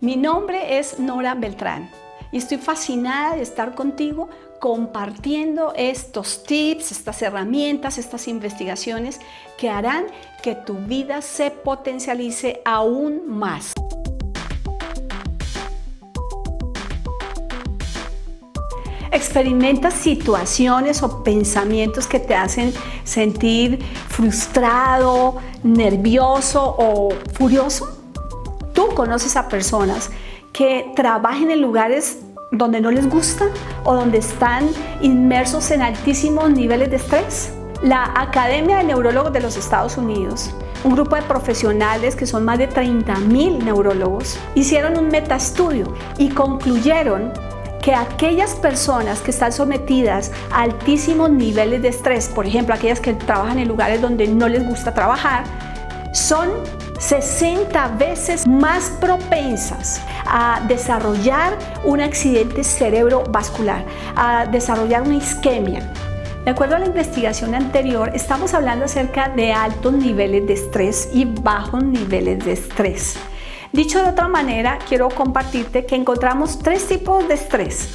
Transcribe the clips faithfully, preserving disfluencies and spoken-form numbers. Mi nombre es Nora Beltrán y estoy fascinada de estar contigo compartiendo estos tips, estas herramientas, estas investigaciones que harán que tu vida se potencialice aún más. Experimentas situaciones o pensamientos que te hacen sentir frustrado, nervioso o furioso. Tú conoces a personas que trabajan en lugares donde no les gusta o donde están inmersos en altísimos niveles de estrés. La Academia de Neurólogos de los Estados Unidos, un grupo de profesionales que son más de treinta mil neurólogos, hicieron un metaestudio y concluyeron que aquellas personas que están sometidas a altísimos niveles de estrés, por ejemplo, aquellas que trabajan en lugares donde no les gusta trabajar, son sesenta veces más propensas a desarrollar un accidente cerebrovascular, a desarrollar una isquemia. De acuerdo a la investigación anterior, estamos hablando acerca de altos niveles de estrés y bajos niveles de estrés. Dicho de otra manera, quiero compartirte que encontramos tres tipos de estrés.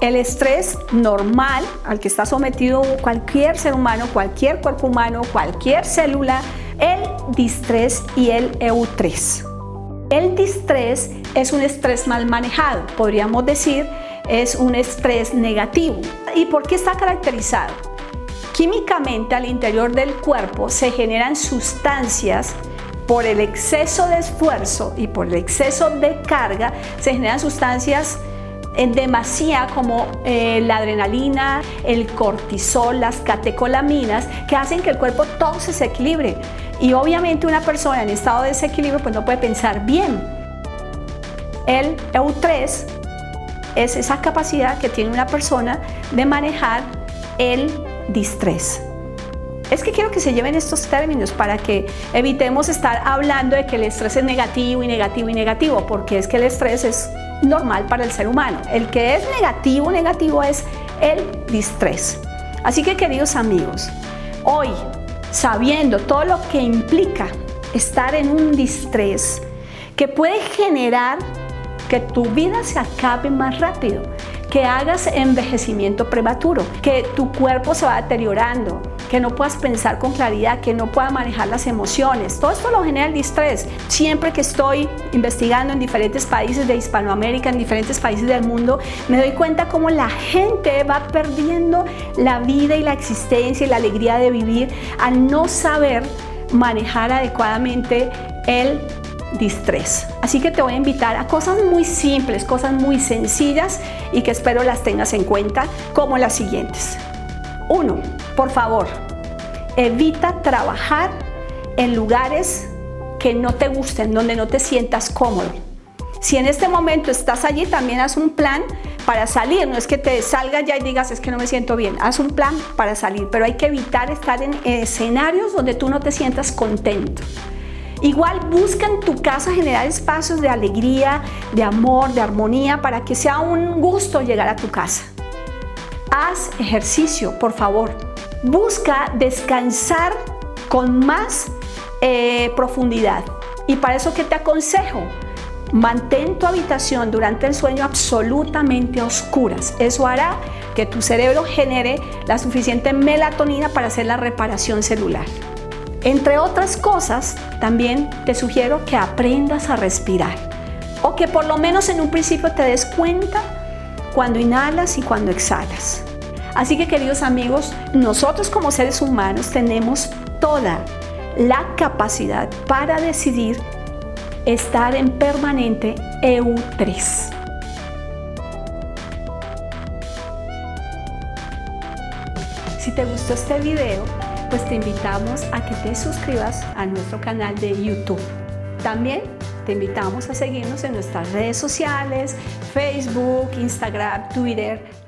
El estrés normal, al que está sometido cualquier ser humano, cualquier cuerpo humano, cualquier célula, el distrés y el eustrés. El distrés es un estrés mal manejado, podríamos decir, es un estrés negativo. ¿Y por qué está caracterizado? Químicamente al interior del cuerpo se generan sustancias. Por el exceso de esfuerzo y por el exceso de carga se generan sustancias en demasía como eh, la adrenalina, el cortisol, las catecolaminas, que hacen que el cuerpo todo se desequilibre. Y obviamente una persona en estado de desequilibrio pues no puede pensar bien. El eustrés es esa capacidad que tiene una persona de manejar el distrés. Es que quiero que se lleven estos términos para que evitemos estar hablando de que el estrés es negativo y negativo y negativo, porque es que el estrés es normal para el ser humano. El que es negativo, negativo es el distrés. Así que, queridos amigos, hoy, sabiendo todo lo que implica estar en un distrés que puede generar que tu vida se acabe más rápido, que hagas envejecimiento prematuro, que tu cuerpo se va deteriorando, que no puedas pensar con claridad, que no puedas manejar las emociones. Todo esto lo genera el distrés. Siempre que estoy investigando en diferentes países de Hispanoamérica, en diferentes países del mundo, me doy cuenta cómo la gente va perdiendo la vida y la existencia y la alegría de vivir al no saber manejar adecuadamente el distrés. Así que te voy a invitar a cosas muy simples, cosas muy sencillas y que espero las tengas en cuenta, como las siguientes. uno. Por favor, evita trabajar en lugares que no te gusten, donde no te sientas cómodo. Si en este momento estás allí, también haz un plan para salir. No es que te salgas ya y digas, es que no me siento bien. Haz un plan para salir, pero hay que evitar estar en escenarios donde tú no te sientas contento. Igual busca en tu casa generar espacios de alegría, de amor, de armonía, para que sea un gusto llegar a tu casa. Haz ejercicio, por favor. Busca descansar con más eh, profundidad. Y para eso, ¿qué te aconsejo? Mantén tu habitación durante el sueño absolutamente a oscuras. Eso hará que tu cerebro genere la suficiente melatonina para hacer la reparación celular. Entre otras cosas, también te sugiero que aprendas a respirar, o que por lo menos en un principio te des cuenta cuando inhalas y cuando exhalas. Así que, queridos amigos, nosotros como seres humanos tenemos toda la capacidad para decidir estar en permanente eustrés. Si te gustó este video, pues te invitamos a que te suscribas a nuestro canal de YouTube. También te invitamos a seguirnos en nuestras redes sociales, Facebook, Instagram, Twitter.